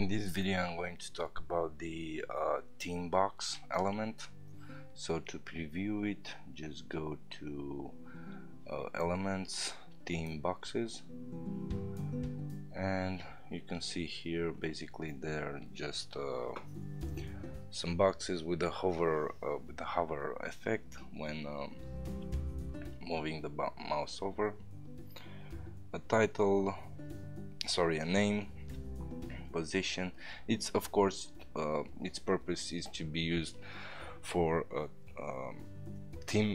In this video I'm going to talk about the theme box element. So to preview it, just go to elements, theme boxes, and you can see here basically they're just some boxes with a hover effect when moving the mouse over. A title, sorry, a name, position. It's of course its purpose is to be used for team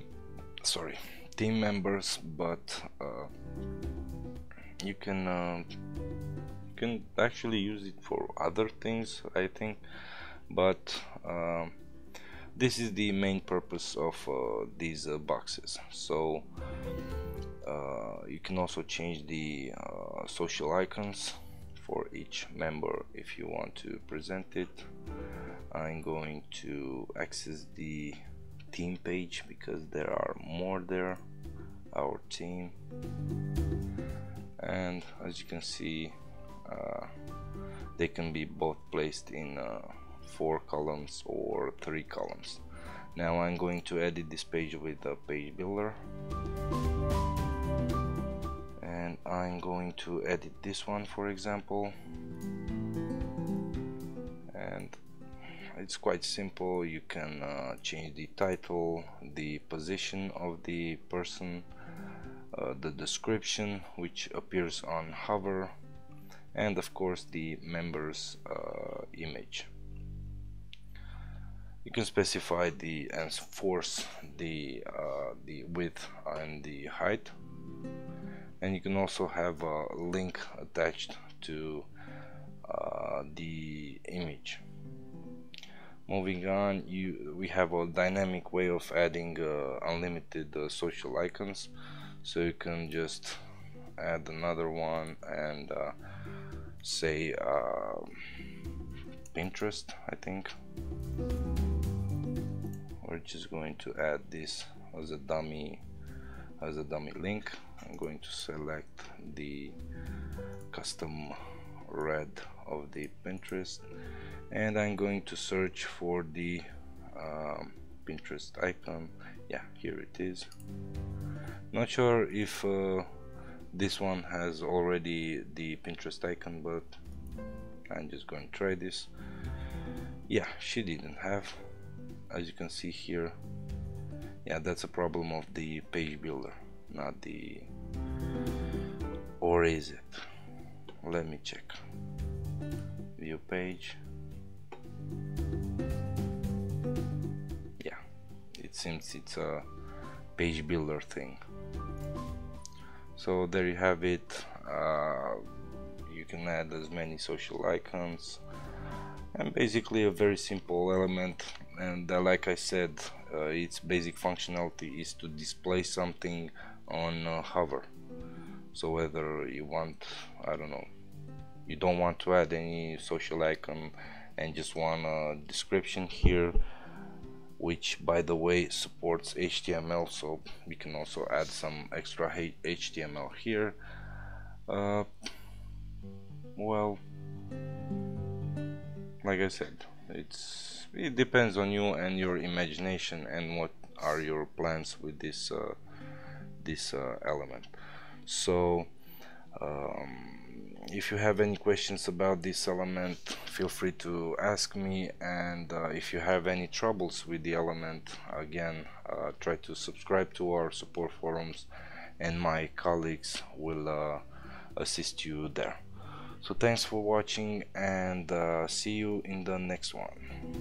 members, but you can actually use it for other things, I think, but this is the main purpose of these boxes. So you can also change the social icons for each member if you want to present it. I'm going to access the team page because there are more there, our team, and as you can see they can be both placed in 4 columns or 3 columns. Now I'm going to edit this page with the page builder, and I'm going to edit this one, for example, and it's quite simple. You can change the title, the position of the person, the description which appears on hover, and of course the member's image. You can specify the enforce, the width and the height, and you can also have a link attached to the image. Moving on, we have a dynamic way of adding unlimited social icons, so you can just add another one and say Pinterest, I think. We're just going to add this as a dummy link. I'm going to select the custom red of the Pinterest, and I'm going to search for the Pinterest icon. Yeah, here it is. Not sure if this one has already the Pinterest icon, but I'm just going to try this. Yeah, she didn't have, as you can see here. Yeah, that's a problem of the page builder, not the, or is it? Let me check. View page. Yeah, it seems it's a page builder thing. So there you have it. You can add as many social icons, and basically a very simple element. And like I said, its basic functionality is to display something on hover. So whether you want, I don't know, you don't want to add any social icon and just want a description here, which by the way supports HTML, so we can also add some extra HTML here. Well, like I said, it depends on you and your imagination and what are your plans with this element. So if you have any questions about this element, feel free to ask me, and if you have any troubles with the element, again try to subscribe to our support forums, and my colleagues will assist you there. So thanks for watching, and see you in the next one.